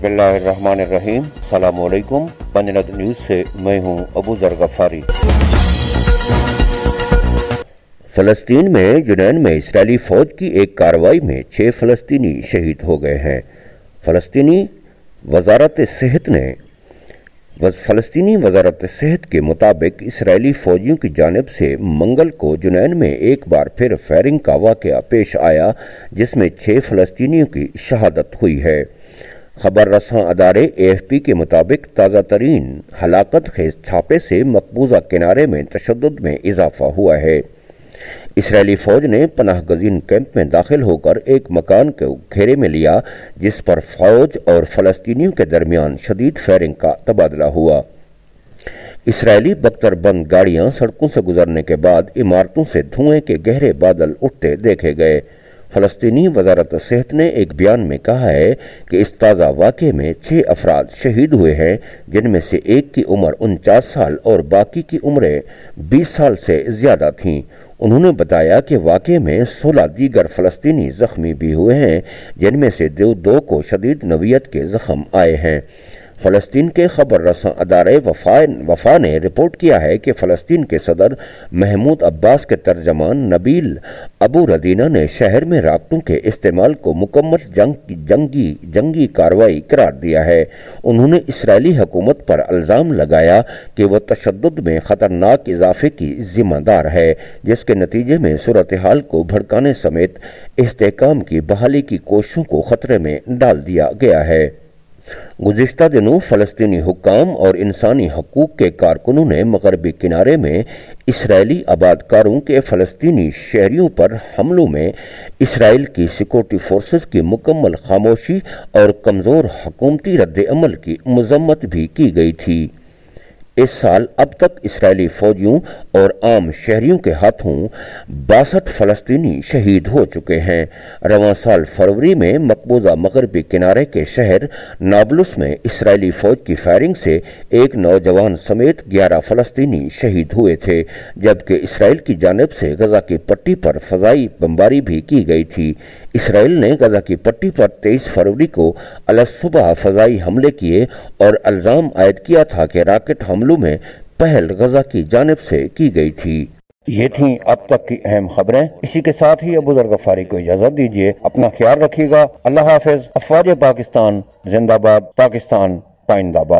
बिस्मिल्लाहिर्रहमानिर्रहीम। अस्सलाम वालेकुम। पंजनद न्यूज़ से मैं हूं अबू जर गफारी। फ़लस्तीन में जुनैन में इसराइली फ़ौज की एक कार्रवाई में 6 फ़लस्तीनी शहीद हो गए हैं। फ़लस्तीनी वजारत सेहत ने फ़लस्तीनी वजारत सेहत के मुताबिक इसराइली फ़ौजियों की जानिब से मंगल को जुनैन में एक बार फिर फायरिंग का वाक़या पेश आया, जिसमें 6 फ़लस्तीनियों की शहादत हुई है। खबर रसां अदारे AFP के मुताबिक ताज़ा तरीन हलाकत खेज छापे से मकबूजा किनारे में तशद्दुद में इजाफा हुआ है। इसराइली फ़ौज ने पनाह गज़ीन कैंप में दाखिल होकर एक मकान को घेरे में लिया, जिस पर फ़ौज और फ़लस्तीनियों के दरमियान शदीद फायरिंग का तबादला हुआ। इसराइली बख्तरबंद गाड़ियाँ सड़कों से गुजरने के बाद इमारतों से धुएँ के गहरे बादल उठते देखे गए। फ़लस्तीनी वजारत सेहत ने एक बयान में कहा है कि इस ताज़ा वाक़े में 6 अफराद शहीद हुए हैं, जिनमें से एक की उम्र 49 साल और बाकी की उम्रें 20 साल से ज़्यादा थीं। उन्होंने बताया कि वाक़े में 16 दीगर फ़लस्तीनी ज़ख्मी भी हुए हैं, जिनमें से 2 को शदीद नवीयत के ज़ख्म आए हैं। फ़लस्तीन के खबर रसां अदारे वफ़ा ने रिपोर्ट किया है कि फ़लस्तीन के सदर महमूद अब्बास के तर्जमान नबील अबू रदीना ने शहर में राब्तों के इस्तेमाल को मुकम्मल जंगी कार्रवाई करार दिया है। उन्होंने इसराइली हुकूमत पर इल्ज़ाम लगाया कि वह तशद्दुद में ख़तरनाक इजाफे की ज़िम्मेदार है, जिसके नतीजे में सूरत हाल को भड़काने समेत इस्तेहकाम की बहाली की कोशिशों को ख़तरे में डाल दिया गया है। गुज़िश्ता दिनों फ़लस्तीनी हुक्काम और इंसानी हकूक़ के कारकुनों ने मगरबी किनारे में इसराइली आबादकारों के फ़लस्तीनी शहरियों पर हमलों में इसराइल की सिक्योरिटी फोर्सेस की मुकम्मल खामोशी और कमज़ोर हुकूमती रद्द-ए-अमल की मजम्मत भी की गई थी। इस साल अब तक इसराइली फ़ौजियों और आम शहरियों के हाथों 62 फ़लस्तीनी शहीद हो चुके हैं। रवां साल फरवरी में मकबूजा मगरबी किनारे के शहर नाबलुस में इसराइली फ़ौज की फायरिंग से एक नौजवान समेत 11 फ़लस्तीनी शहीद हुए थे, जबकि इसराइल की जानिब से गज़ा की पट्टी पर फ़ज़ाई बमबारी भी की गई थी। इसराइल ने गज़ा की पट्टी पर 23 फरवरी को अलसुबह फ़ज़ाई हमले किए और इल्ज़ाम आयद किया था कि राकेट हमले में पहल गजा की जानिब से की गई थी। ये थी अब तक की अहम खबरें। इसी के साथ ही अबू जर गफारी को इजाजत दीजिए। अपना ख्याल रखिएगा। अल्लाह हाफिज। अफवाज पाकिस्तान जिंदाबाद। पाकिस्तान पाइंदाबाद।